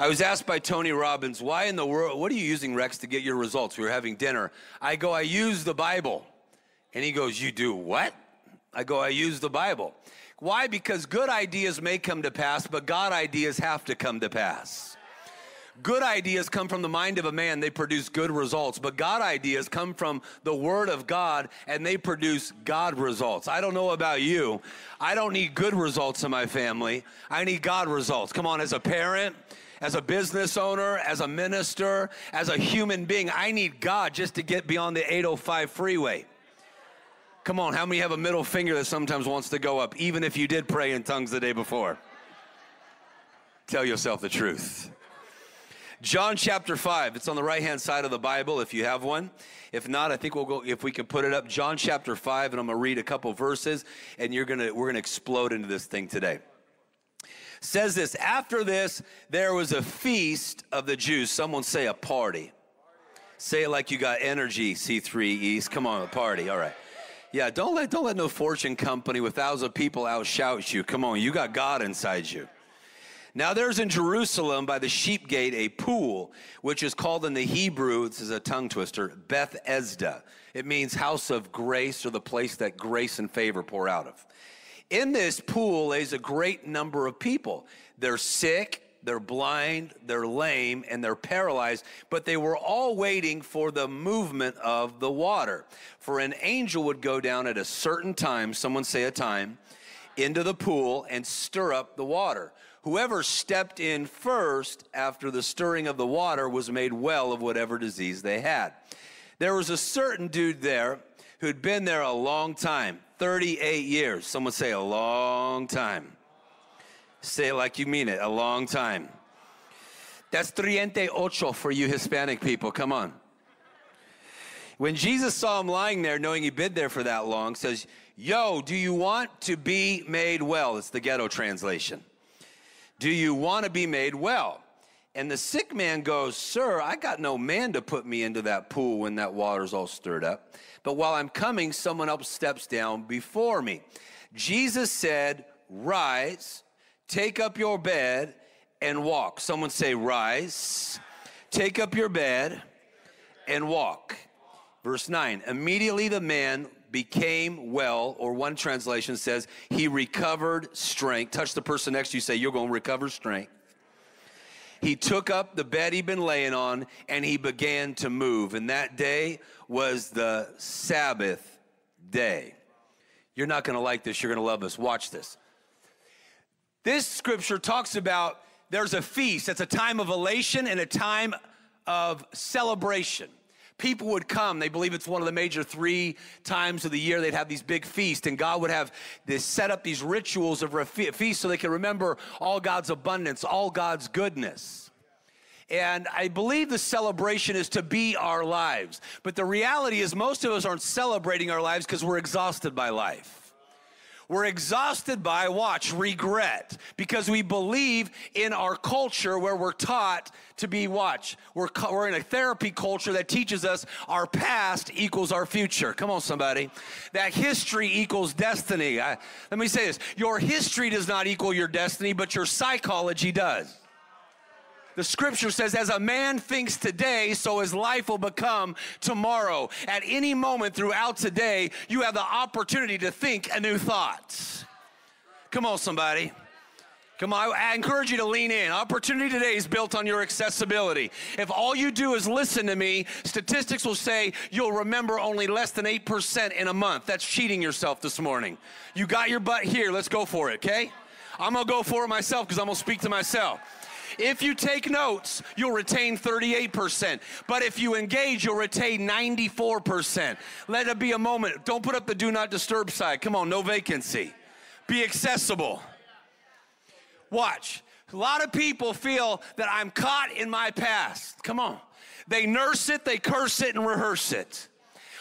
I was asked by Tony Robbins, why in the world, what are you using, Rex, to get your results? We were having dinner. I go, I use the Bible. And he goes, you do what? I go, I use the Bible. Why? Because good ideas may come to pass, but God ideas have to come to pass. Good ideas come from the mind of a man. They produce good results. But God ideas come from the Word of God, and they produce God results. I don't know about you. I don't need good results in my family. I need God results. Come on, as a parent, as a business owner, as a minister, as a human being, I need God just to get beyond the 805 freeway. Come on, how many have a middle finger that sometimes wants to go up, even if you did pray in tongues the day before? Tell yourself the truth. John chapter 5, it's on the right-hand side of the Bible if you have one. If not, I think we'll go, if we can put it up, John chapter 5, and I'm going to read a couple verses, and we're going to explode into this thing today. It says this, after this, there was a feast of the Jews. Someone say a party. Say it like you got energy, C3 East. Come on, a party, all right. Yeah, don't let no fortune company with thousands of people outshout you. Come on, you got God inside you. Now there's in Jerusalem by the sheep gate a pool, which is called in the Hebrew, this is a tongue twister, Bethesda. It means house of grace, or the place that grace and favor pour out of. In this pool lays a great number of people. They're sick, they're blind, they're lame, and they're paralyzed, but they were all waiting for the movement of the water. For an angel would go down at a certain time, someone say a time, into the pool and stir up the water. Whoever stepped in first after the stirring of the water was made well of whatever disease they had. There was a certain dude there who'd been there a long time, 38 years. Someone say a long time. Say it like you mean it, a long time. That's 38 for you Hispanic people, come on. When Jesus saw him lying there, knowing he'd been there for that long, says, yo, do you want to be made well? It's the ghetto translation. Do you want to be made well? And the sick man goes, sir, I got no man to put me into that pool when that water's all stirred up. But while I'm coming, someone else steps down before me. Jesus said, rise, take up your bed, and walk. Someone say, rise, take up your bed, and walk. Verse 9, immediately the man became well, or one translation says, he recovered strength. Touch the person next to you, say, you're going to recover strength. He took up the bed he'd been laying on, and he began to move. And that day was the Sabbath day. You're not going to like this. You're going to love this. Watch this. This scripture talks about there's a feast. That's a time of elation and a time of celebration. People would come. They believe it's one of the major three times of the year they'd have these big feasts, and God would have this set up these rituals of feasts so they can remember all God's abundance, all God's goodness. And I believe the celebration is to be our lives. But the reality is most of us aren't celebrating our lives because we're exhausted by life. We're exhausted by, watch, regret, because we believe in our culture where we're taught to be, watch, we're in a therapy culture that teaches us our past equals our future. Come on, somebody. That history equals destiny. Let me say this. Your history does not equal your destiny, but your psychology does. The scripture says, as a man thinks today, so his life will become tomorrow. At any moment throughout today, you have the opportunity to think a new thought. Come on, somebody. Come on, I encourage you to lean in. Opportunity today is built on your accessibility. If all you do is listen to me, statistics will say you'll remember only less than 8% in a month. That's cheating yourself this morning. You got your butt here. Let's go for it, okay? I'm going to go for it myself because I'm going to speak to myself. If you take notes, you'll retain 38%. But if you engage, you'll retain 94%. Let it be a moment. Don't put up the do not disturb sign. Come on, no vacancy. Be accessible. Watch. A lot of people feel that I'm caught in my past. Come on. They nurse it, they curse it, and rehearse it.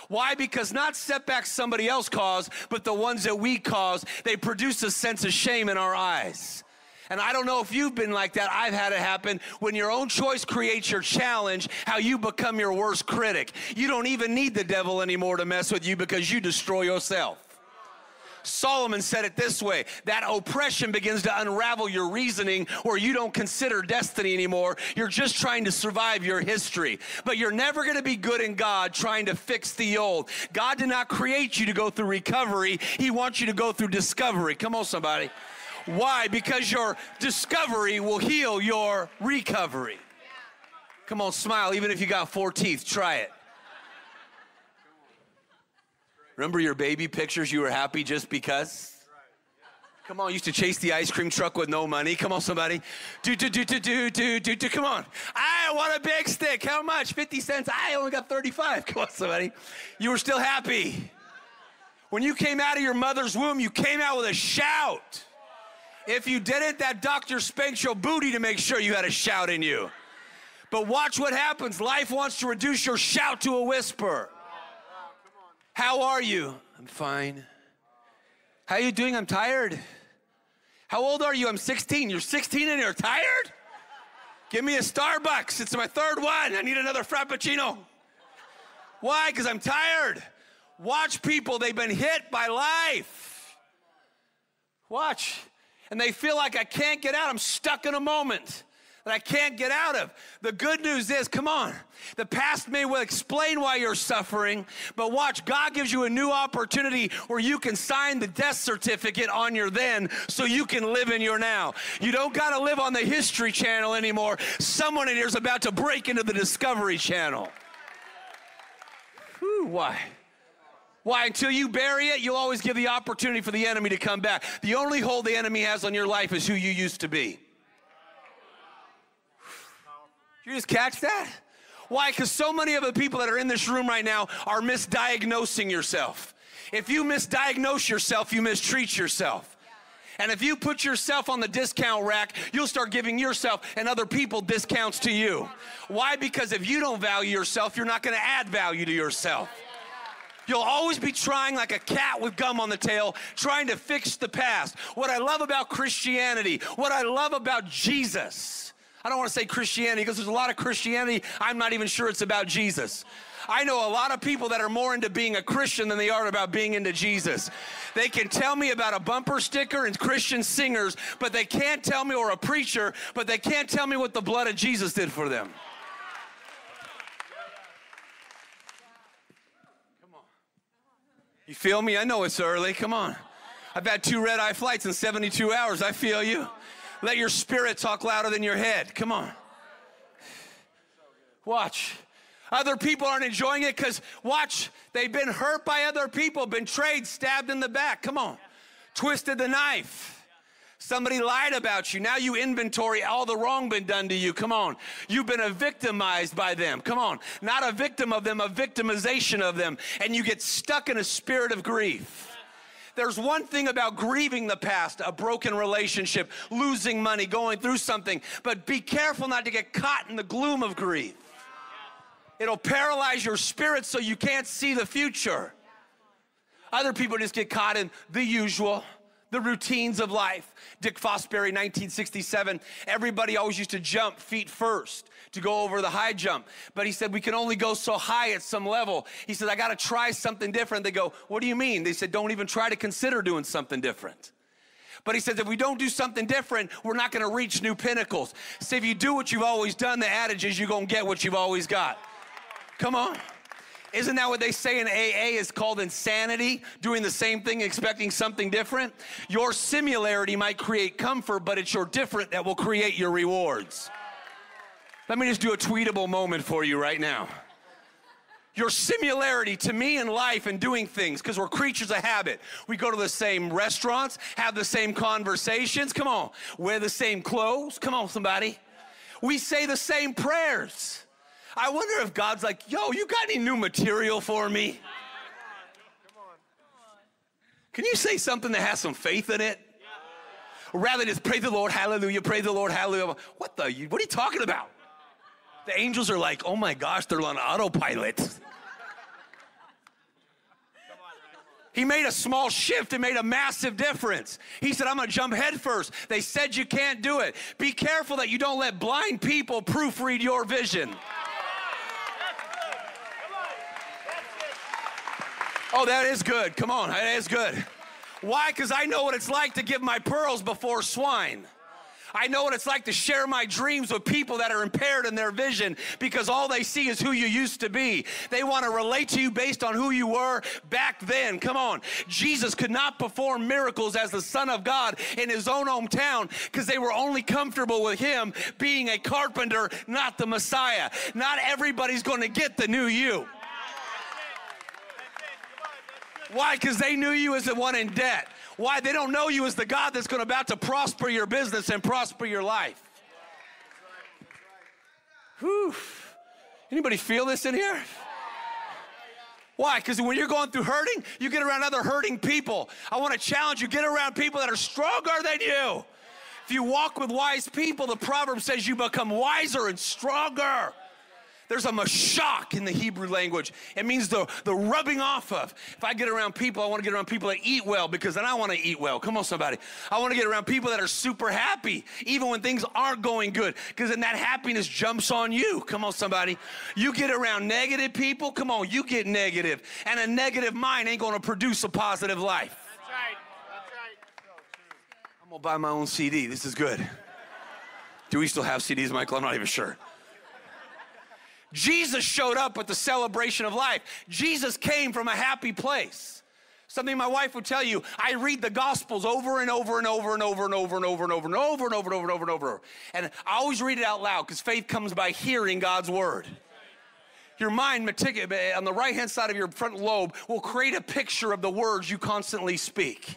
Why? Because not setbacks somebody else caused, but the ones that we cause, they produce a sense of shame in our eyes. And I don't know if you've been like that. I've had it happen. When your own choice creates your challenge, how you become your worst critic. You don't even need the devil anymore to mess with you because you destroy yourself. Solomon said it this way, that oppression begins to unravel your reasoning, or you don't consider destiny anymore. You're just trying to survive your history. But you're never going to be good in God trying to fix the old. God did not create you to go through recovery. He wants you to go through discovery. Come on, somebody. Why? Because your discovery will heal your recovery. Come on, smile. Even if you got 4 teeth, try it. Remember your baby pictures? You were happy just because? Come on, used to chase the ice cream truck with no money. Come on, somebody. Come on. I want a big stick. How much? 50 cents. I only got 35. Come on, somebody. You were still happy. When you came out of your mother's womb, you came out with a shout. If you didn't, that doctor spanked your booty to make sure you had a shout in you. But watch what happens. Life wants to reduce your shout to a whisper. How are you? I'm fine. How are you doing? I'm tired. How old are you? I'm 16. You're 16 and you're tired? Give me a Starbucks. It's my 3rd one. I need another Frappuccino. Why? Because I'm tired. Watch people. They've been hit by life. Watch. And they feel like I can't get out. I'm stuck in a moment that I can't get out of. The good news is, come on, the past may well explain why you're suffering, but watch, God gives you a new opportunity where you can sign the death certificate on your then so you can live in your now. You don't got to live on the History Channel anymore. Someone in here is about to break into the Discovery Channel. Whew, why? Why? Until you bury it, you'll always give the opportunity for the enemy to come back. The only hold the enemy has on your life is who you used to be. You just catch that? Why? Because so many of the people that are in this room right now are misdiagnosing yourself. If you misdiagnose yourself, you mistreat yourself. And if you put yourself on the discount rack, you'll start giving yourself and other people discounts to you. Why? Because if you don't value yourself, you're not going to add value to yourself. You'll always be trying like a cat with gum on the tail, trying to fix the past. What I love about Christianity, what I love about Jesus, I don't want to say Christianity because there's a lot of Christianity, I'm not even sure it's about Jesus. I know a lot of people that are more into being a Christian than they are about being into Jesus. They can tell me about a bumper sticker and Christian singers, but they can't tell me, or a preacher, but they can't tell me what the blood of Jesus did for them. Come on. You feel me? I know it's early. Come on. I've had 2 red-eye flights in 72 hours. I feel you. Let your spirit talk louder than your head. Come on. Watch. Other people aren't enjoying it because, watch, they've been hurt by other people, betrayed, stabbed in the back. Come on. Twisted the knife. Somebody lied about you. Now you inventory all the wrong been done to you. Come on. You've been victimized by them. Come on. Not a victim of them, a victimization of them. And you get stuck in a spirit of grief. There's one thing about grieving the past, a broken relationship, losing money, going through something, but be careful not to get caught in the gloom of grief. It'll paralyze your spirit so you can't see the future. Other people just get caught in the usual, the routines of life. Dick Fosbury, 1967, everybody always used to jump feet first to go over the high jump. But he said, we can only go so high at some level. He said, I got to try something different. They go, what do you mean? They said, don't even try to consider doing something different. But he says, if we don't do something different, we're not going to reach new pinnacles. So if you do what you've always done, the adage is you're going to get what you've always got. Come on. Isn't that what they say in AA is called insanity? Doing the same thing, expecting something different? Your similarity might create comfort, but it's your different that will create your rewards. Let me just do a tweetable moment for you right now. Your similarity to me in life and doing things, because we're creatures of habit. We go to the same restaurants, have the same conversations. Come on. Wear the same clothes. Come on, somebody. We say the same prayers. I wonder if God's like, yo, you got any new material for me? Can you say something that has some faith in it? Rather just pray the Lord, hallelujah, pray the Lord, hallelujah. What are you talking about? The angels are like, oh my gosh, they're on autopilot. He made a small shift. It made a massive difference. He said, I'm going to jump head first. They said you can't do it. Be careful that you don't let blind people proofread your vision. Oh, that is good. Come on, that is good. Why? Because I know what it's like to give my pearls before swine. I know what it's like to share my dreams with people that are impaired in their vision, because all they see is who you used to be. They want to relate to you based on who you were back then. Come on. Jesus could not perform miracles as the Son of God in his own hometown because they were only comfortable with him being a carpenter, not the Messiah. Not everybody's going to get the new you. Why? Because they knew you as the one in debt. Why? They don't know you as the God that's going about to prosper your business and prosper your life. Whew. Anybody feel this in here? Why? Because when you're going through hurting, you get around other hurting people. I want to challenge you, get around people that are stronger than you. If you walk with wise people, the proverb says you become wiser and stronger. There's a mashak in the Hebrew language. It means the rubbing off of. If I get around people, I want to get around people that eat well, because then I want to eat well. Come on, somebody. I want to get around people that are super happy, even when things aren't going good, because then that happiness jumps on you. Come on, somebody. You get around negative people, come on, you get negative. And a negative mind ain't going to produce a positive life. That's right. That's right. I'm going to buy my own CD. This is good. Do we still have CDs, Michael? I'm not even sure. Jesus showed up at the celebration of life. Jesus came from a happy place. Something my wife would tell you, I read the Gospels over and over and over and over and over and over and over and over and over and over and over and over. And I always read it out loud because faith comes by hearing God's word. Your mind on the right-hand side of your front lobe will create a picture of the words you constantly speak.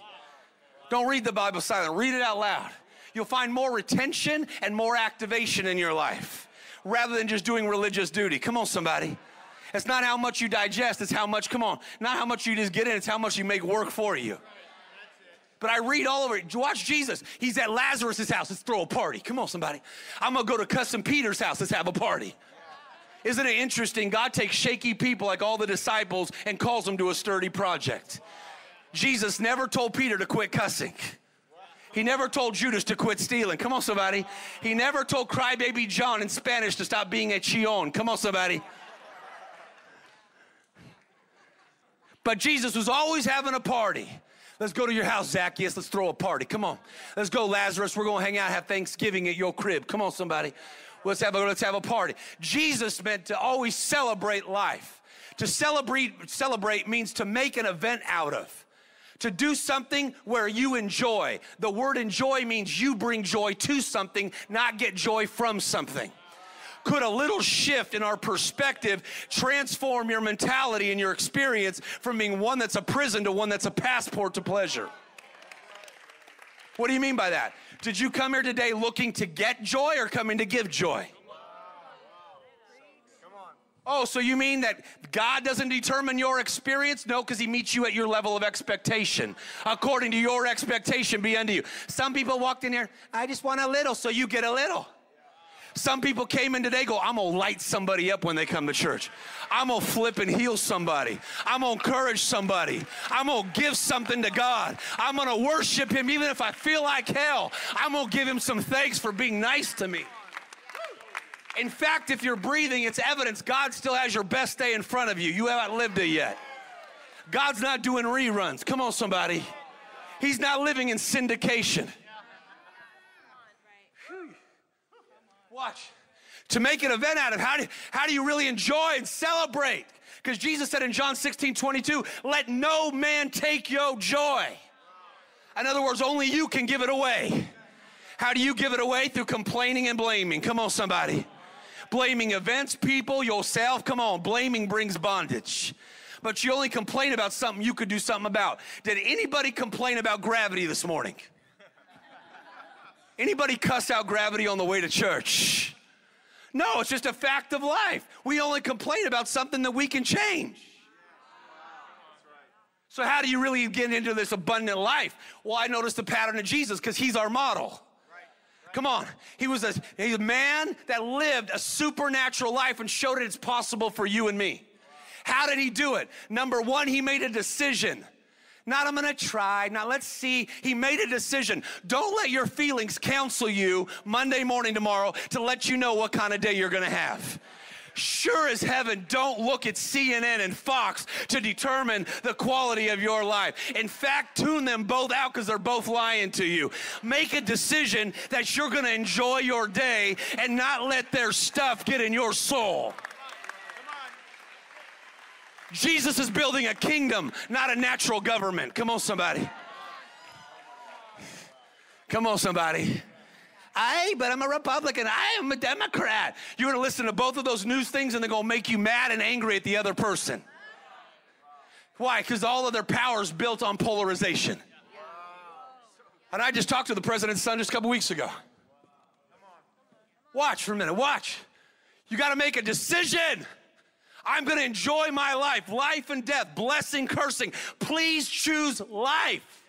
Don't read the Bible silent. Read it out loud. You'll find more retention and more activation in your life, rather than just doing religious duty. Come on, somebody. It's not how much you digest, it's how much, come on, not how much you just get in, it's how much you make work for you. But I read all over it. Watch Jesus. He's at Lazarus' house. Let's throw a party. Come on, somebody. I'm going to go to Cousin Peter's house. Let's have a party. Isn't it interesting? God takes shaky people like all the disciples and calls them to a sturdy project. Jesus never told Peter to quit cussing. He never told Judas to quit stealing. Come on, somebody. He never told crybaby John in Spanish to stop being a chillon. Come on, somebody. But Jesus was always having a party. Let's go to your house, Zacchaeus. Let's throw a party. Come on. Let's go, Lazarus. We're going to hang out, have Thanksgiving at your crib. Come on, somebody. Let's have a party. Jesus meant to always celebrate life. To celebrate means to make an event out of. To do something where you enjoy. The word enjoy means you bring joy to something, not get joy from something. Could a little shift in our perspective transform your mentality and your experience from being one that's a prison to one that's a passport to pleasure? What do you mean by that? Did you come here today looking to get joy or coming to give joy? Oh, so you mean that God doesn't determine your experience? No, because he meets you at your level of expectation. According to your expectation be unto you. Some people walked in here, I just want a little, so you get a little. Some people came in today, go, I'm going to light somebody up when they come to church. I'm going to flip and heal somebody. I'm going to encourage somebody. I'm going to give something to God. I'm going to worship him even if I feel like hell. I'm going to give him some thanks for being nice to me. In fact, if you're breathing, it's evidence God still has your best day in front of you. You haven't lived it yet. God's not doing reruns. Come on, somebody. He's not living in syndication. Watch. To make an event out of, how do you really enjoy and celebrate? Because Jesus said in John 16:22, let no man take your joy. In other words, only you can give it away. How do you give it away? Through complaining and blaming. Come on, somebody. Blaming events, people, yourself. Come on, blaming brings bondage. But you only complain about something you could do something about. Did anybody complain about gravity this morning? Anybody cuss out gravity on the way to church? No, it's just a fact of life. We only complain about something that we can change. So how do you really get into this abundant life? Well, I noticed the pattern of Jesus because he's our model. Come on. He's a man that lived a supernatural life and showed it it's possible for you and me. How did he do it? Number one, he made a decision. Not I'm going to try. Now let's see. He made a decision. Don't let your feelings counsel you Monday morning tomorrow to let you know what kind of day you're going to have. Sure as heaven, don't look at CNN and Fox to determine the quality of your life. In fact, tune them both out because they're both lying to you. Make a decision that you're going to enjoy your day and not let their stuff get in your soul. Jesus is building a kingdom, not a natural government. Come on, somebody. Come on, somebody. But I'm a Republican. I am a Democrat. You're going to listen to both of those news things, and they're going to make you mad and angry at the other person. Why? Because all of their power is built on polarization. And I just talked to the president's son just a couple weeks ago. Watch for a minute. Watch. You got to make a decision. I'm going to enjoy my life, life and death, blessing, cursing. Please choose life.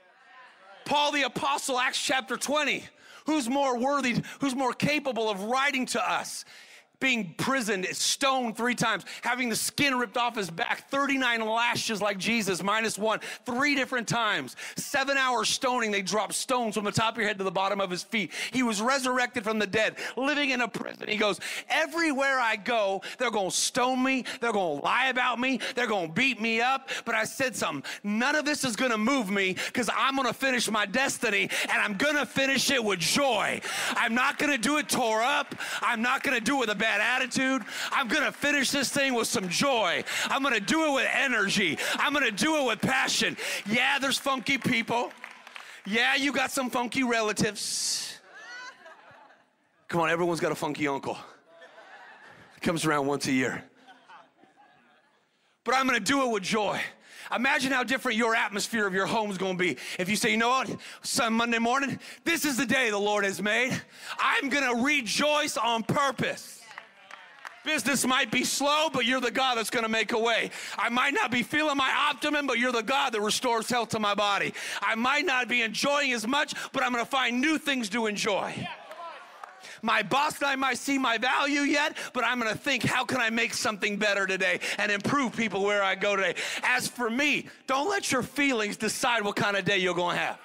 Paul the Apostle, Acts chapter 20. Who's more worthy, who's more capable of writing to us? Being imprisoned, stoned 3 times, having the skin ripped off his back, 39 lashes like Jesus, -1, 3 different times, 7 hours stoning. They dropped stones from the top of your head to the bottom of his feet. He was resurrected from the dead, living in a prison. He goes, everywhere I go, they're going to stone me. They're going to lie about me. They're going to beat me up. But I said something. None of this is going to move me because I'm going to finish my destiny, and I'm going to finish it with joy. I'm not going to do it tore up. I'm not going to do it with a bad attitude. I'm going to finish this thing with some joy. I'm going to do it with energy. I'm going to do it with passion. Yeah, there's funky people. Yeah, you got some funky relatives. Come on, everyone's got a funky uncle. Comes around once a year. But I'm going to do it with joy. Imagine how different your atmosphere of your home is going to be. If you say, you know what, some Monday morning, this is the day the Lord has made. I'm going to rejoice on purpose. Business might be slow, but you're the God that's going to make a way. I might not be feeling my optimum, but you're the God that restores health to my body. I might not be enjoying as much, but I'm going to find new things to enjoy. Yeah, my boss and I might see my value yet, but I'm going to think, how can I make something better today and improve people where I go today? As for me, don't let your feelings decide what kind of day you're going to have.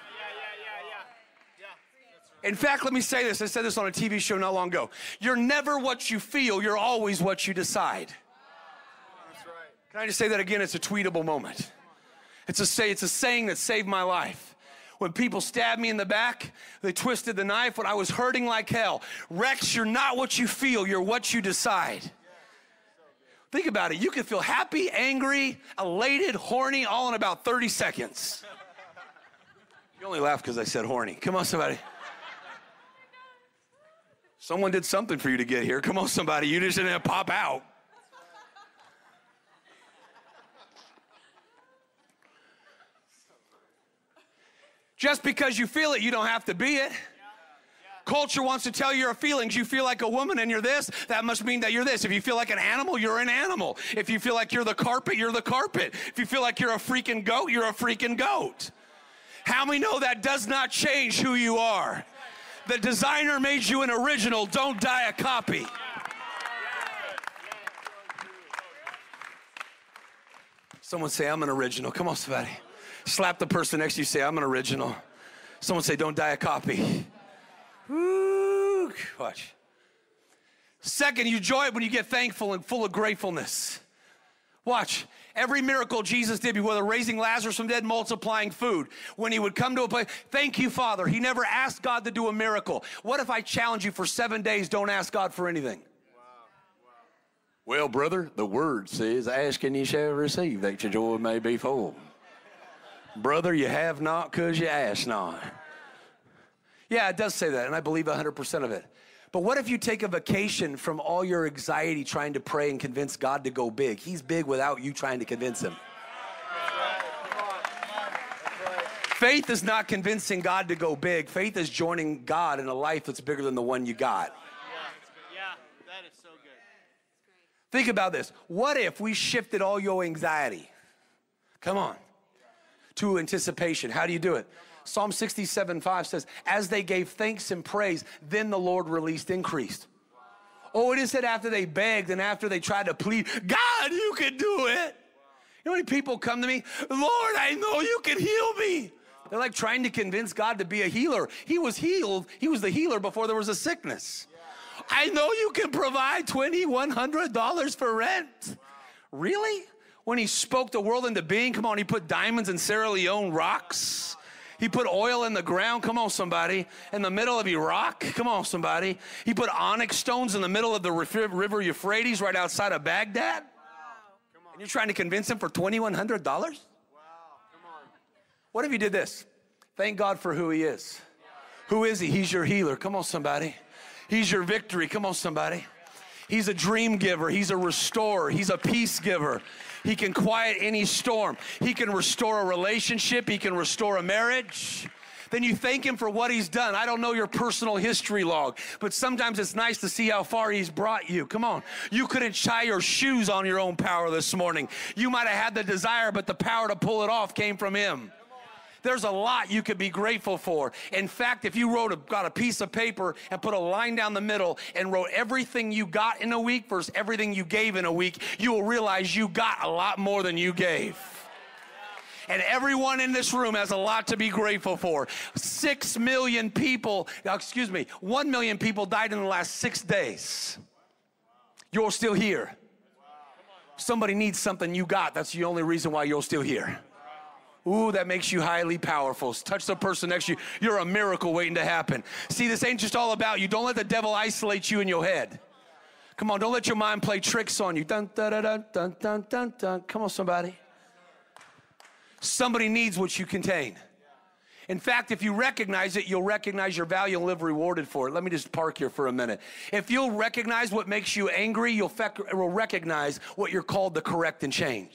In fact, let me say this. I said this on a TV show not long ago. You're never what you feel. You're always what you decide. That's right. Can I just say that again? It's a tweetable moment. It's a saying that saved my life. When people stabbed me in the back, they twisted the knife. When I was hurting like hell, Rex, you're not what you feel. You're what you decide. Think about it. You can feel happy, angry, elated, horny, all in about 30 seconds. You only laugh because I said horny. Come on, somebody. Someone did something for you to get here. Come on, somebody. You just didn't pop out. Just because you feel it, you don't have to be it. Culture wants to tell your feelings. You feel like a woman and you're this. That must mean that you're this. If you feel like an animal, you're an animal. If you feel like you're the carpet, you're the carpet. If you feel like you're a freaking goat, you're a freaking goat. How many know that does not change who you are? The designer made you an original. Don't die a copy. Someone say, I'm an original. Come on, somebody. Slap the person next to you. Say, I'm an original. Someone say, don't die a copy. Woo. Watch. Second, you enjoy it when you get thankful and full of gratefulness. Watch. Every miracle Jesus did, whether raising Lazarus from the dead, multiplying food, when he would come to a place, thank you, Father. He never asked God to do a miracle. What if I challenge you for 7 days, don't ask God for anything? Wow. Wow. Well, brother, the word says, ask and you shall receive, that your joy may be full. Brother, you have not because you ask not. Yeah, it does say that, and I believe 100% of it. But what if you take a vacation from all your anxiety trying to pray and convince God to go big? He's big without you trying to convince him. Faith is not convincing God to go big. Faith is joining God in a life that's bigger than the one you got. Yeah, that is so good. Think about this. What if we shifted all your anxiety? Come on. To anticipation. How do you do it? Psalm 67:5 says, as they gave thanks and praise, then the Lord released increase. Wow. Oh, it is said after they begged and after they tried to plead, God, you can do it. Wow. You know how many people come to me, Lord, I know you can heal me. Wow. They're like trying to convince God to be a healer. He was healed. He was the healer before there was a sickness. Yeah. I know you can provide $2,100 for rent. Wow. Really? When he spoke the world into being, come on, he put diamonds in Sierra Leone rocks. He put oil in the ground, come on, somebody. In the middle of Iraq, come on, somebody. He put onyx stones in the middle of the river Euphrates right outside of Baghdad. Wow. And you're trying to convince him for $2,100? Wow. Come on. What if you did this? Thank God for who he is. Who is he? He's your healer. Come on, somebody. He's your victory. Come on, somebody. He's a dream giver. He's a restorer. He's a peace giver. He can quiet any storm. He can restore a relationship. He can restore a marriage. Then you thank him for what he's done. I don't know your personal history log, but sometimes it's nice to see how far he's brought you. Come on. You couldn't tie your shoes on your own power this morning. You might have had the desire, but the power to pull it off came from him. There's a lot you could be grateful for. In fact, if you got a piece of paper and put a line down the middle and wrote everything you got in a week versus everything you gave in a week, you will realize you got a lot more than you gave. And everyone in this room has a lot to be grateful for. 6 million people, 1 million people died in the last 6 days. You're still here. Somebody needs something you got. That's the only reason why you're still here. Ooh, that makes you highly powerful. Touch the person next to you. You're a miracle waiting to happen. See, this ain't just all about you. Don't let the devil isolate you in your head. Come on, don't let your mind play tricks on you. Dun, dun, dun, dun, dun, dun, dun. Come on, somebody. Somebody needs what you contain. In fact, if you recognize it, you'll recognize your value and live rewarded for it. Let me just park here for a minute. If you'll recognize what makes you angry, you'll recognize what you're called to correct and change.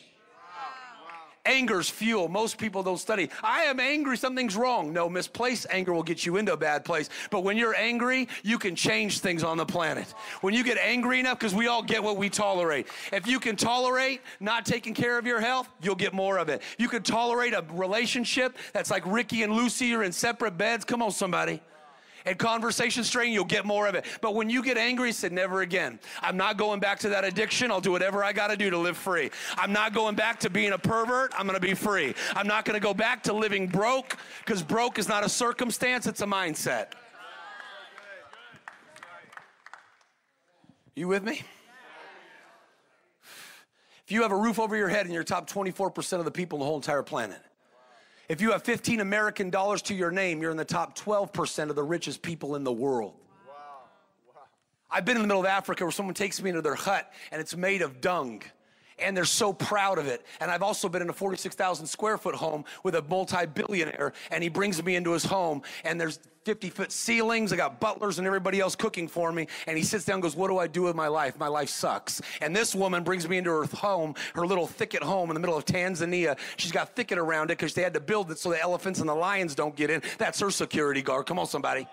Anger's fuel. Most people don't study. I am angry. Something's wrong. No, misplaced anger will get you into a bad place. But when you're angry, you can change things on the planet. When you get angry enough, because we all get what we tolerate. If you can tolerate not taking care of your health, you'll get more of it. You can tolerate a relationship that's like Ricky and Lucy are in separate beds. Come on, somebody. And conversation strain, you'll get more of it. But when you get angry, say, never again. I'm not going back to that addiction. I'll do whatever I got to do to live free. I'm not going back to being a pervert. I'm going to be free. I'm not going to go back to living broke, because broke is not a circumstance. It's a mindset. You with me? If you have a roof over your head and you're top 24% of the people on the whole entire planet, if you have 15 American dollars to your name, you're in the top 12% of the richest people in the world. Wow. Wow. I've been in the middle of Africa where someone takes me into their hut and it's made of dung. And they're so proud of it. And I've also been in a 46,000 square foot home with a multi-billionaire, and he brings me into his home and there's 50-foot ceilings. I got butlers and everybody else cooking for me. And he sits down and goes, what do I do with my life? My life sucks. And this woman brings me into her home, her little thicket home in the middle of Tanzania. She's got thicket around it because they had to build it so the elephants and the lions don't get in. That's her security guard. Come on, somebody.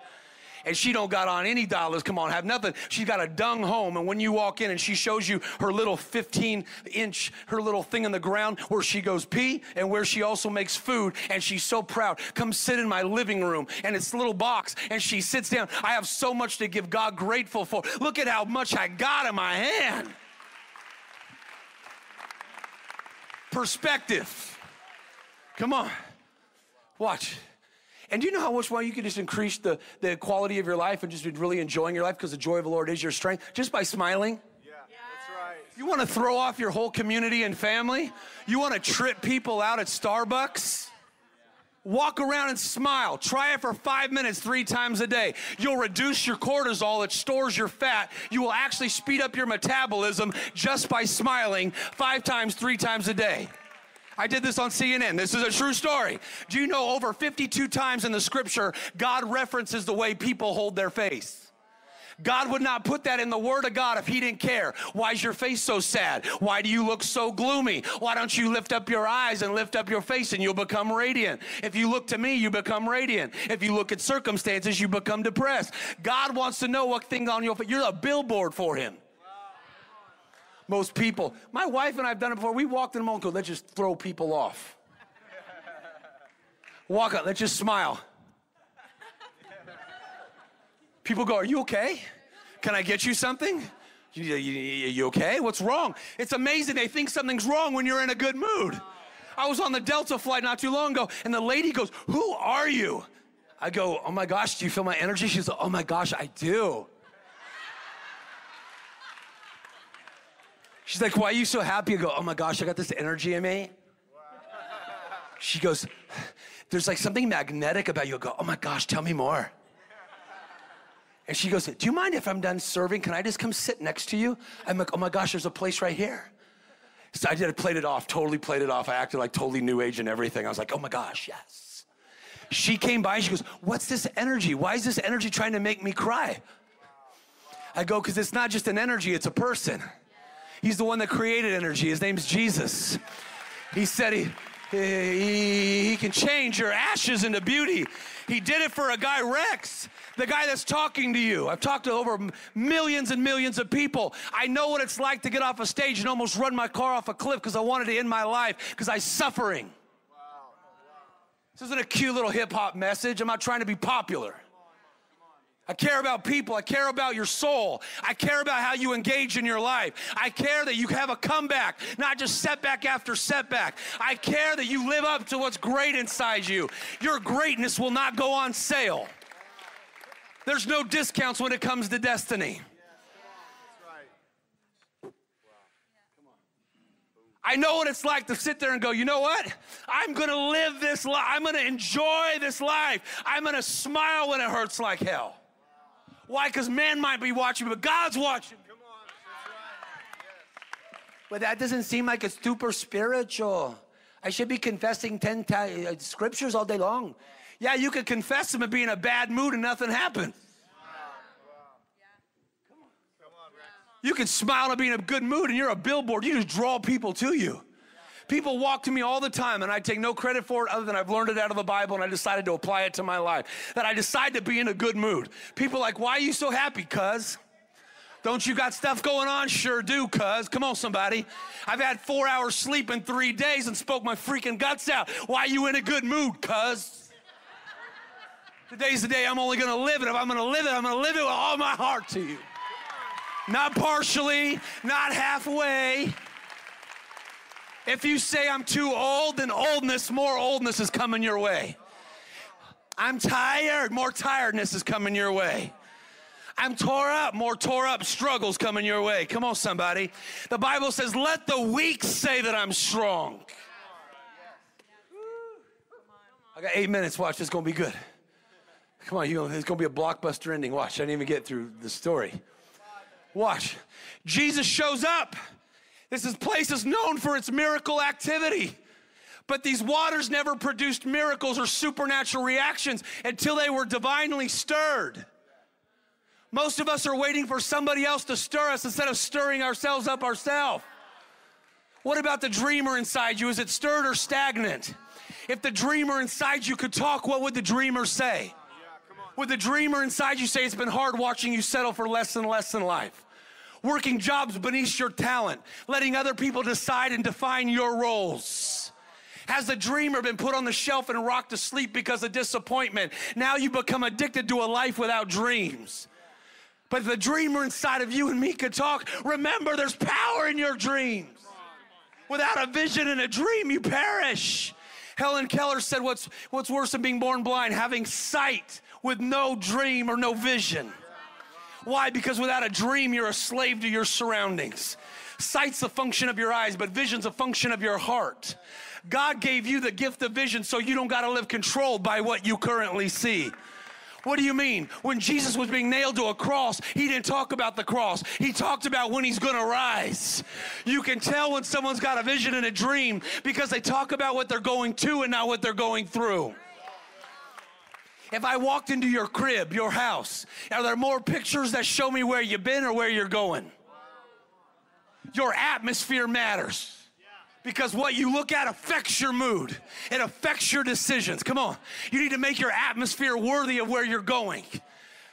And she don't got on any dollars, come on, have nothing. She's got a dung home, and when you walk in and she shows you her little 15-inch, her little thing in the ground where she goes pee and where she also makes food, and she's so proud. Come sit in my living room, and it's a little box, and she sits down. I have so much to give God grateful for. Look at how much I got in my hand. Perspective. Come on. Watch. And do you know how much more you can just increase the quality of your life and just be really enjoying your life, because the joy of the Lord is your strength, just by smiling? Yeah, yes. That's right. You want to throw off your whole community and family? You want to trip people out at Starbucks? Walk around and smile. Try it for 5 minutes 3 times a day. You'll reduce your cortisol. It stores your fat. You will actually speed up your metabolism just by smiling 5 times 3 times a day. I did this on CNN. This is a true story. Do you know over 52 times in the scripture, God references the way people hold their face? God would not put that in the word of God if he didn't care. Why is your face so sad? Why do you look so gloomy? Why don't you lift up your eyes and lift up your face and you'll become radiant? If you look to me, you become radiant. If you look at circumstances, you become depressed. God wants to know what thing on your face. You're a billboard for him. Most people, my wife and I have done it before. We walked in a moment and go, let's just throw people off. Walk up, let's just smile. People go, are you okay? Can I get you something? You okay? What's wrong? It's amazing, they think something's wrong when you're in a good mood. I was on the Delta flight not too long ago, and the lady goes, who are you? I go, oh my gosh, do you feel my energy? She's like, oh my gosh, I do. She's like, why are you so happy? I go, oh my gosh, I got this energy in me. She goes, there's like something magnetic about you. I go, oh my gosh, tell me more. And she goes, do you mind if I'm done serving? Can I just come sit next to you? I'm like, oh my gosh, there's a place right here. So I played it off, totally played it off. I acted like totally new age and everything. I was like, oh my gosh, yes. She came by, she goes, what's this energy? Why is this energy trying to make me cry? I go, because it's not just an energy, it's a person. He's the one that created energy. His name's Jesus. He said he can change your ashes into beauty. He did it for a guy, Rex, the guy that's talking to you. I've talked to over millions and millions of people. I know what it's like to get off a stage and almost run my car off a cliff because I wanted to end my life because I was suffering. Wow. Wow. This isn't a cute little hip-hop message. I'm not trying to be popular. I care about people. I care about your soul. I care about how you engage in your life. I care that you have a comeback, not just setback after setback. I care that you live up to what's great inside you. Your greatness will not go on sale. There's no discounts when it comes to destiny. I know what it's like to sit there and go, you know what? I'm going to live this life. I'm going to enjoy this life. I'm going to smile when it hurts like hell. Why? Because man might be watching, but God's watching. Come on, that's right. Yes. But that doesn't seem like it's super spiritual. I should be confessing 10 scriptures all day long. Yeah, you could confess them and be in a bad mood and nothing happened. Wow. Come on. Come on, Rex. You could smile and be in a good mood and you're a billboard. You just draw people to you. People walk to me all the time, and I take no credit for it other than I've learned it out of the Bible, and I decided to apply it to my life, that I decide to be in a good mood. People are like, why are you so happy, cuz? Don't you got stuff going on? Sure do, cuz. Come on, somebody. I've had 4 hours sleep in 3 days and spoke my freaking guts out. Why are you in a good mood, cuz? Today's the day I'm only going to live it. If I'm going to live it, I'm going to live it with all my heart to you. Not partially, not halfway. If you say I'm too old, then oldness, more oldness is coming your way. I'm tired, more tiredness is coming your way. I'm tore up, more tore up struggles coming your way. Come on, somebody. The Bible says, let the weak say that I'm strong. I got 8 minutes, watch, it's gonna be good. Come on, it's gonna be a blockbuster ending, watch. I didn't even get through the story. Watch, Jesus shows up. This place is known for its miracle activity. But these waters never produced miracles or supernatural reactions until they were divinely stirred. Most of us are waiting for somebody else to stir us instead of stirring ourselves up ourselves. What about the dreamer inside you? Is it stirred or stagnant? If the dreamer inside you could talk, what would the dreamer say? Would the dreamer inside you say, it's been hard watching you settle for less and less in life? Working jobs beneath your talent, letting other people decide and define your roles. Has the dreamer been put on the shelf and rocked to sleep because of disappointment? Now you become addicted to a life without dreams. But the dreamer inside of you and me could talk. Remember, there's power in your dreams. Without a vision and a dream, you perish. Helen Keller said, what's worse than being born blind? Having sight with no dream or no vision. Why? Because without a dream, you're a slave to your surroundings. Sight's a function of your eyes, but vision's a function of your heart. God gave you the gift of vision so you don't got to live controlled by what you currently see. What do you mean? When Jesus was being nailed to a cross, he didn't talk about the cross. He talked about when he's going to rise. You can tell when someone's got a vision and a dream because they talk about what they're going to and not what they're going through. If I walked into your crib, your house, are there more pictures that show me where you've been or where you're going? Your atmosphere matters because what you look at affects your mood. It affects your decisions. Come on. You need to make your atmosphere worthy of where you're going.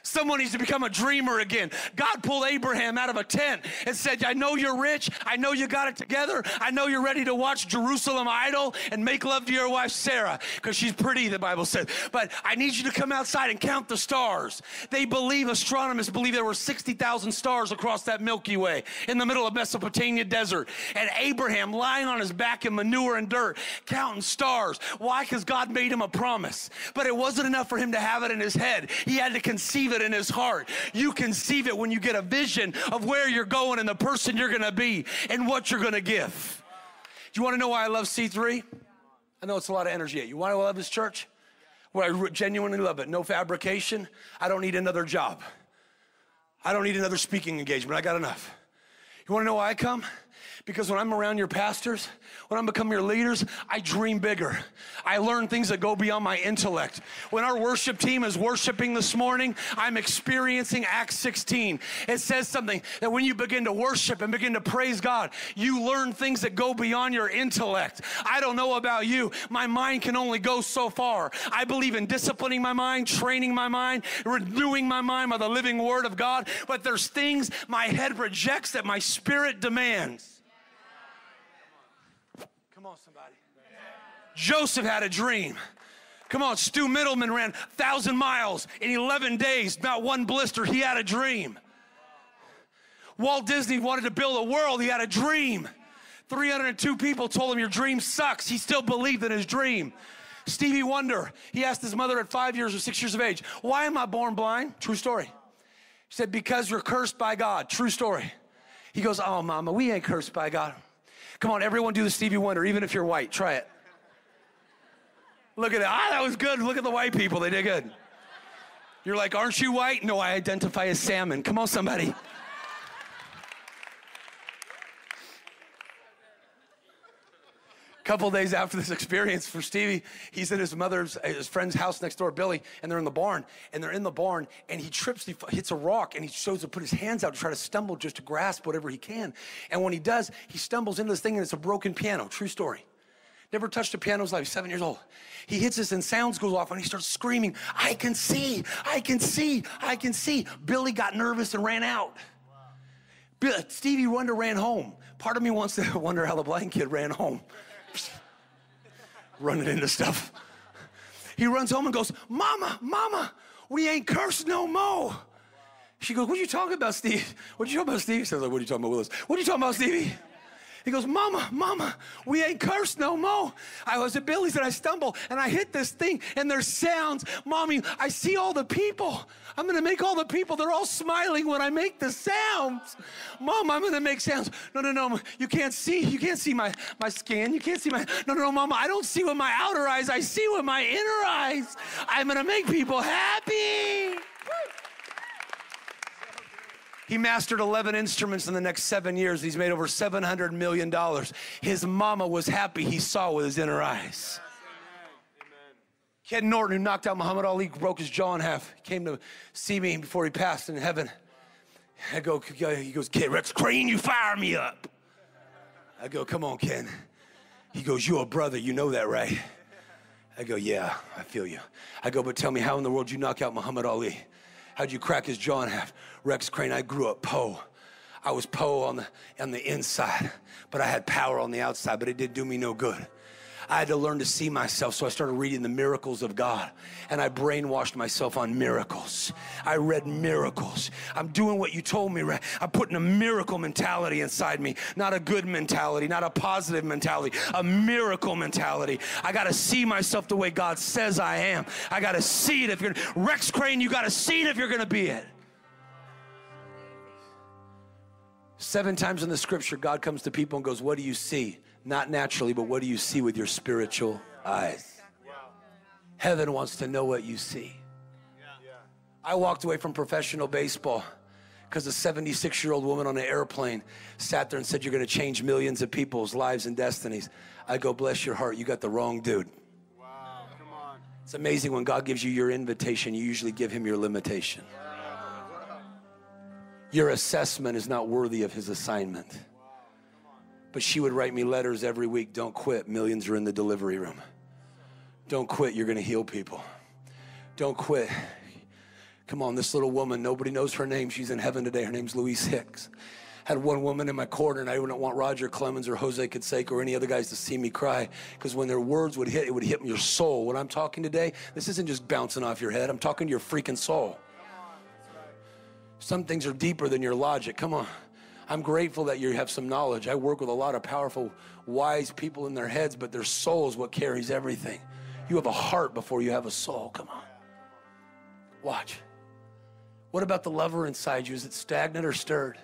Someone needs to become a dreamer again. God pulled Abraham out of a tent and said, I know you're rich. I know you got it together. I know you're ready to watch Jerusalem Idol and make love to your wife, Sarah, because she's pretty, the Bible says. But I need you to come outside and count the stars. They believe, astronomers believe there were 60,000 stars across that Milky Way in the middle of Mesopotamia desert. And Abraham lying on his back in manure and dirt, counting stars. Why? Because God made him a promise. But it wasn't enough for him to have it in his head. He had to conceive it it in his heart. You conceive it when you get a vision of where you're going and the person you're going to be and what you're going to give. Do you want to know why I love C3? I know it's a lot of energy. You want to love this church? Well, I genuinely love it. No fabrication. I don't need another job. I don't need another speaking engagement. I got enough. You want to know why I come? Because when I'm around your pastors, when I become your leaders, I dream bigger. I learn things that go beyond my intellect. When our worship team is worshiping this morning, I'm experiencing Acts 16. It says something that when you begin to worship and begin to praise God, you learn things that go beyond your intellect. I don't know about you. My mind can only go so far. I believe in disciplining my mind, training my mind, renewing my mind by the living word of God. But there's things my head rejects that my spirit demands. Come on, somebody. Yeah. Joseph had a dream. Come on, Stu Middleman ran 1,000 miles in 11 days, not one blister. He had a dream. Walt Disney wanted to build a world. He had a dream. 302 people told him, your dream sucks. He still believed in his dream. Stevie Wonder, he asked his mother at 5 years or 6 years of age, why am I born blind? True story. She said, because you're cursed by God. True story. He goes, oh, mama, we ain't cursed by God. Come on, everyone do the Stevie Wonder, even if you're white. Try it. Look at it. Ah, that was good. Look at the white people. They did good. You're like, aren't you white? No, I identify as salmon. Come on, somebody. A couple days after this experience for Stevie, he's at his friend's house next door, Billy, and they're in the barn. And they're in the barn, and he trips, he hits a rock, and he shows to put his hands out to try to stumble just to grasp whatever he can. And when he does, he stumbles into this thing, and it's a broken piano. True story. Never touched a piano in his life, 7 years old. He hits this and sounds goes off and he starts screaming, I can see, I can see, I can see. Billy got nervous and ran out. Wow. Stevie Wonder ran home. Part of me wants to wonder how the blind kid ran home. Running into stuff. He runs home and goes, mama, mama, we ain't cursed no more. She goes, what are you talking about, Steve? What are you talking about, Steve? Sounds like, what are you talking about, Willis? What are you talking about, Stevie? He goes, mama, mama, we ain't cursed no more. I was at Billy's and I stumble and I hit this thing and there's sounds. Mommy, I see all the people. I'm going to make all the people. They're all smiling when I make the sounds. Mom, I'm going to make sounds. No, no, no, you can't see. You can't see my skin. You can't see my, no, no, no, mama, I don't see with my outer eyes. I see with my inner eyes. I'm going to make people happy. He mastered 11 instruments in the next 7 years. He's made over $700 million. His mama was happy. He saw with his inner eyes. Amen. Ken Norton, who knocked out Muhammad Ali, broke his jaw in half. He came to see me before he passed in heaven. I go, he goes, Ken, Rex Crain, you fire me up. I go, come on, Ken. He goes, you're a brother. You know that, right? I go, yeah, I feel you. I go, but tell me, how in the world did you knock out Muhammad Ali? How'd you crack his jaw in half? Rex Crain, I grew up Poe. I was Poe on the inside, but I had power on the outside, but it did do me no good. I had to learn to see myself, so I started reading the miracles of God, and I brainwashed myself on miracles. I read miracles. I'm doing what you told me. I'm putting a miracle mentality inside me, not a good mentality, not a positive mentality, a miracle mentality. I got to see myself the way God says I am. I got to see it. If you're Rex Crain, you got to see it if you're going to be it. 7 times in the scripture, God comes to people and goes, what do you see? Not naturally, but what do you see with your spiritual eyes? Wow. Heaven wants to know what you see. Yeah. Yeah. I walked away from professional baseball because a 76-year-old woman on an airplane sat there and said, you're going to change millions of people's lives and destinies. I go, bless your heart, you got the wrong dude. Wow. Come on. It's amazing when God gives you your invitation, you usually give him your limitation. Wow. Your assessment is not worthy of his assignment. But she would write me letters every week. Don't quit. Millions are in the delivery room. Don't quit. You're going to heal people. Don't quit. Come on, this little woman, nobody knows her name. She's in heaven today. Her name's Louise Hicks. Had one woman in my corner, and I wouldn't want Roger Clemens or Jose Canseco or any other guys to see me cry, because when their words would hit, it would hit your soul. What I'm talking today, this isn't just bouncing off your head. I'm talking to your freaking soul. Some things are deeper than your logic. Come on. I'm grateful that you have some knowledge. I work with a lot of powerful, wise people in their heads, but their soul is what carries everything. You have a heart before you have a soul. Come on. Watch. What about the lover inside you? Is it stagnant or stirred?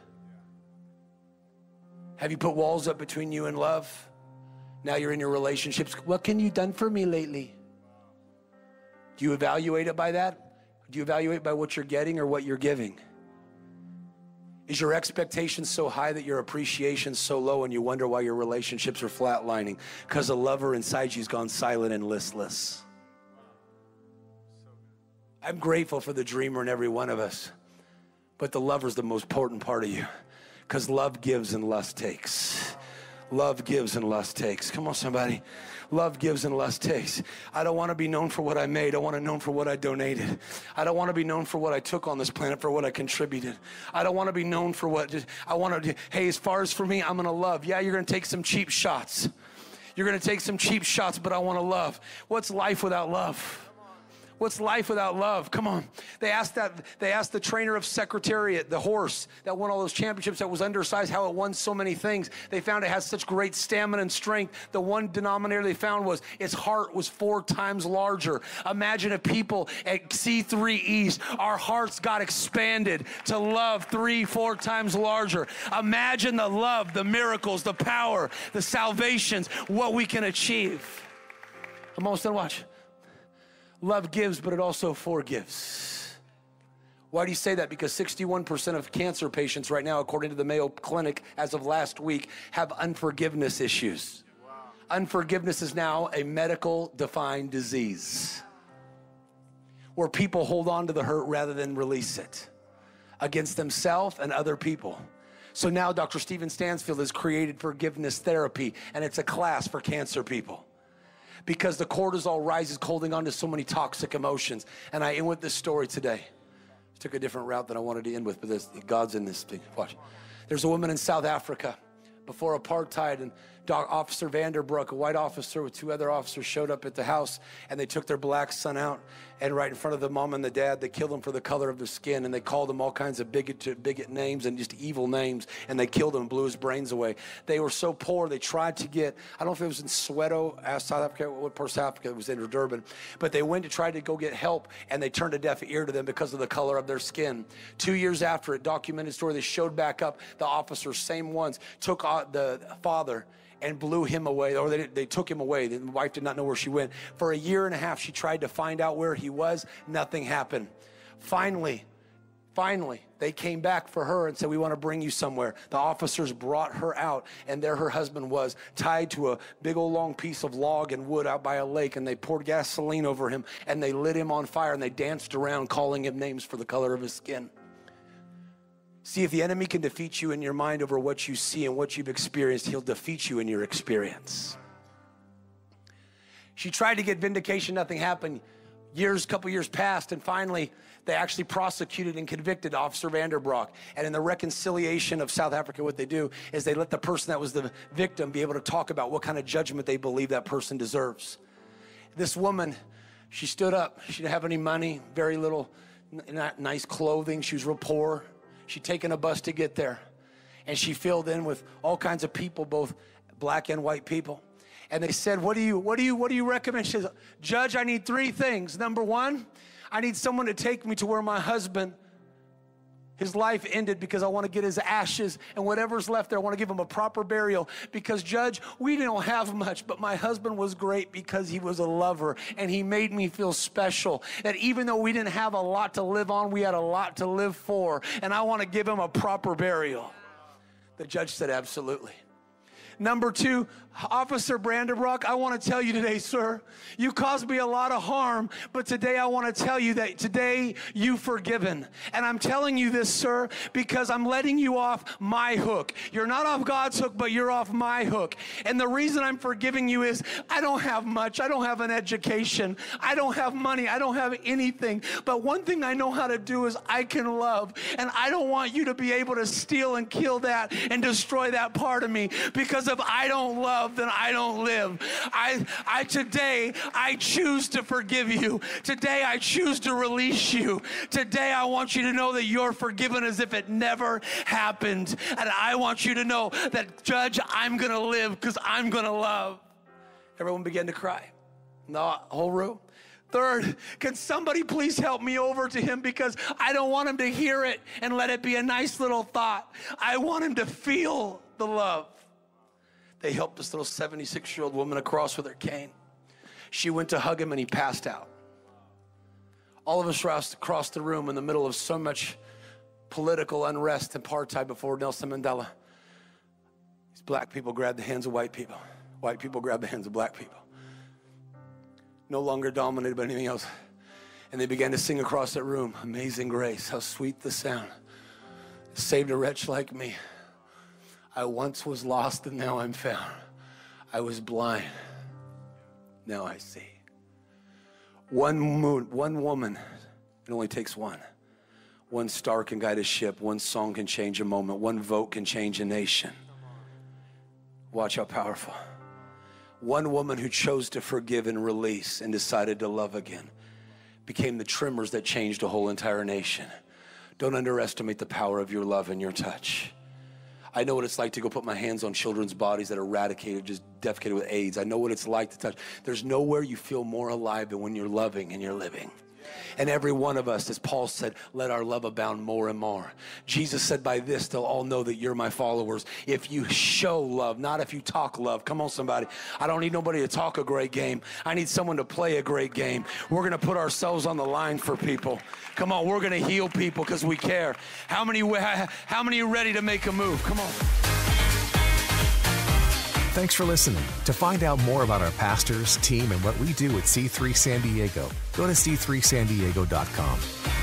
Have you put walls up between you and love? Now you're in your relationships. What can you done for me lately? Do you evaluate it by that? Do you evaluate by what you're getting or what you're giving? Is your expectation so high that your appreciation so low and you wonder why your relationships are flatlining? Because a lover inside you's gone silent and listless. I'm grateful for the dreamer in every one of us, but the lover's the most important part of you, because love gives and lust takes. Love gives and lust takes. Come on, somebody. Love gives and lust takes. I don't want to be known for what I made. I want to be known for what I donated. I don't want to be known for what I took on this planet, for what I contributed. I don't want to be known for what I want to do. Hey, as far as for me, I'm going to love. Yeah, you're going to take some cheap shots. You're going to take some cheap shots, but I want to love. What's life without love? What's life without love? Come on. They asked the trainer of Secretariat, the horse that won all those championships, that was undersized, how it won so many things. They found it has such great stamina and strength. The one denominator they found was its heart was 4 times larger. Imagine if people at C3 East, our hearts got expanded to love 3-4 times larger. Imagine the love, the miracles, the power, the salvations, what we can achieve. I'm almost done. Watch. Love gives, but it also forgives. Why do you say that? Because 61% of cancer patients right now, according to the Mayo Clinic as of last week, have unforgiveness issues. Wow. Unforgiveness is now a medical defined disease where people hold on to the hurt rather than release it against themselves and other people. So now Dr. Stephen Stansfield has created forgiveness therapy, and it's a class for cancer people, because the cortisol rises holding on to so many toxic emotions. And I end with this story today. I took a different route than I wanted to end with, but God's in this thing. Watch. There's a woman in South Africa before apartheid, and Officer Van der Broek, a white officer with 2 other officers, showed up at the house, and they took their black son out, and right in front of the mom and the dad, they killed them for the color of their skin, and they called him all kinds of bigot names and just evil names, and they killed him and blew his brains away. They were so poor, they tried to get, I don't know if it was in Soweto, South Africa, what part of South Africa, it was in Durban, but they went to try to go get help, and they turned a deaf ear to them because of the color of their skin. 2 years after it, documented story, they showed back up, the officers, same ones, took the father and blew him away, or they took him away. The wife did not know where she went. For 1.5 years, she tried to find out where he was. Nothing happened. Finally, they came back for her and said, we want to bring you somewhere. The officers brought her out, and there her husband was, tied to a big old long piece of log and wood out by a lake, and they poured gasoline over him, and they lit him on fire, and they danced around calling him names for the color of his skin. See, if the enemy can defeat you in your mind over what you see and what you've experienced, he'll defeat you in your experience. She tried to get vindication, nothing happened. A couple years passed, and finally, they actually prosecuted and convicted Officer Van der Broek. And in the reconciliation of South Africa, what they do is they let the person that was the victim be able to talk about what kind of judgment they believe that person deserves. This woman, she stood up. She didn't have any money, very little, not nice clothing. She was real poor. She'd taken a bus to get there, and she filled in with all kinds of people, both black and white people. And they said, what do you recommend? She says, Judge, I need 3 things. Number 1, I need someone to take me to where my husband, his life ended, because I want to get his ashes, and whatever's left there, I want to give him a proper burial, because Judge, we don't have much, but my husband was great because he was a lover, and he made me feel special, that even though we didn't have a lot to live on, we had a lot to live for, and I want to give him a proper burial. The judge said, absolutely. Number 2, Officer Van der Broek, I want to tell you today, sir, you caused me a lot of harm, but today I want to tell you that today you've forgiven. And I'm telling you this, sir, because I'm letting you off my hook. You're not off God's hook, but you're off my hook. And the reason I'm forgiving you is I don't have much. I don't have an education. I don't have money. I don't have anything. But one thing I know how to do is I can love. And I don't want you to be able to steal and kill that and destroy that part of me, because if I don't love, then I don't live. Today, I choose to forgive you. Today, I choose to release you. Today, I want you to know that you're forgiven as if it never happened. And I want you to know that, Judge, I'm going to live because I'm going to love. Everyone began to cry. The whole room. Third, can somebody please help me over to him, because I don't want him to hear it and let it be a nice little thought. I want him to feel the love. They helped this little 76-year-old woman across with her cane. She went to hug him and he passed out. All of us rushed across the room in the middle of so much political unrest and apartheid before Nelson Mandela. These black people grabbed the hands of white people. White people grabbed the hands of black people. No longer dominated by anything else. And they began to sing across that room, Amazing Grace, how sweet the sound. Saved a wretch like me. I once was lost and now I'm found. I was blind, now I see. One woman, it only takes one. One star can guide a ship, one song can change a moment, one vote can change a nation. Watch how powerful. One woman who chose to forgive and release and decided to love again became the tremors that changed a whole entire nation. Don't underestimate the power of your love and your touch. I know what it's like to go put my hands on children's bodies that are eradicated, just defecated with AIDS. I know what it's like to touch. There's nowhere you feel more alive than when you're loving and you're living. And every one of us, as Paul said, let our love abound more and more. Jesus said, by this, they'll all know that you're my followers. If you show love, not if you talk love. Come on, somebody. I don't need nobody to talk a great game. I need someone to play a great game. We're going to put ourselves on the line for people. Come on, we're going to heal people because we care. How many are ready to make a move? Come on. Thanks for listening. To find out more about our pastors, team, and what we do at C3 San Diego, go to c3sandiego.com.